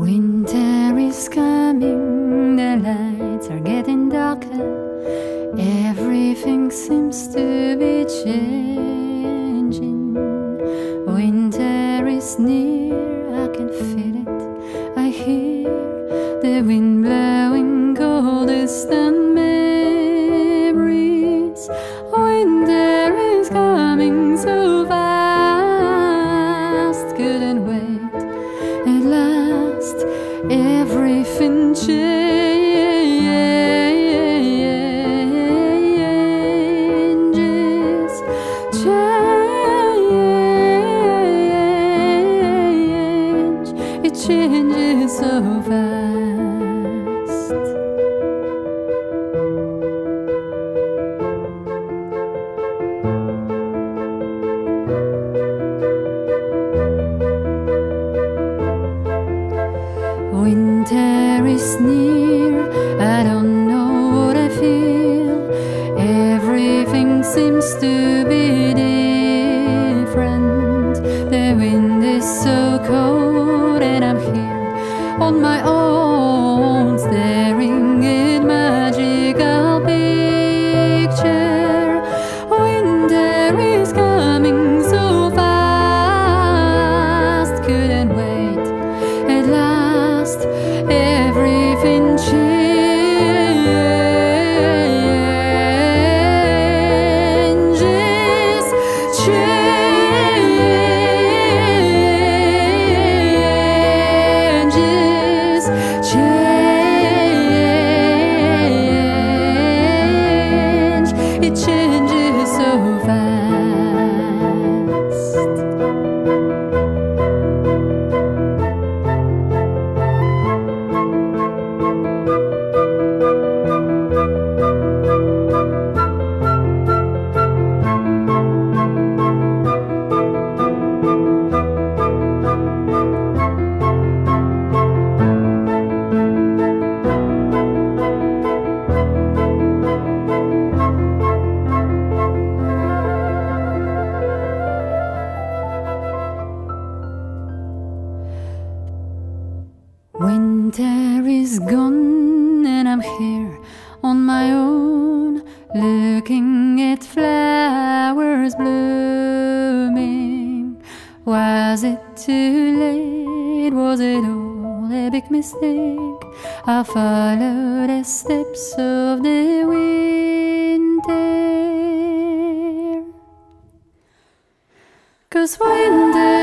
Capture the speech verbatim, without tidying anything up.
Winter is coming, the lights are getting darker. Everything seems to be changing. Winter is near, I can feel it, I hear the wind blowing cold as the memories. Winter is coming so fast, couldn't wait. At last, everything changes, change, it changes so fast. Winter is near, I don't know what I feel. Everything seems to be different. The wind is so cold and I'm here on my own, staring at magical picture. Winter is coming so fast, couldn't wait. At last, everything changes, changes, change, it changes so fast. Winter is gone and I'm here on my own, looking at flowers blooming. Was it too late? Was it all a big mistake? I followed the steps of the winter, 'cause winter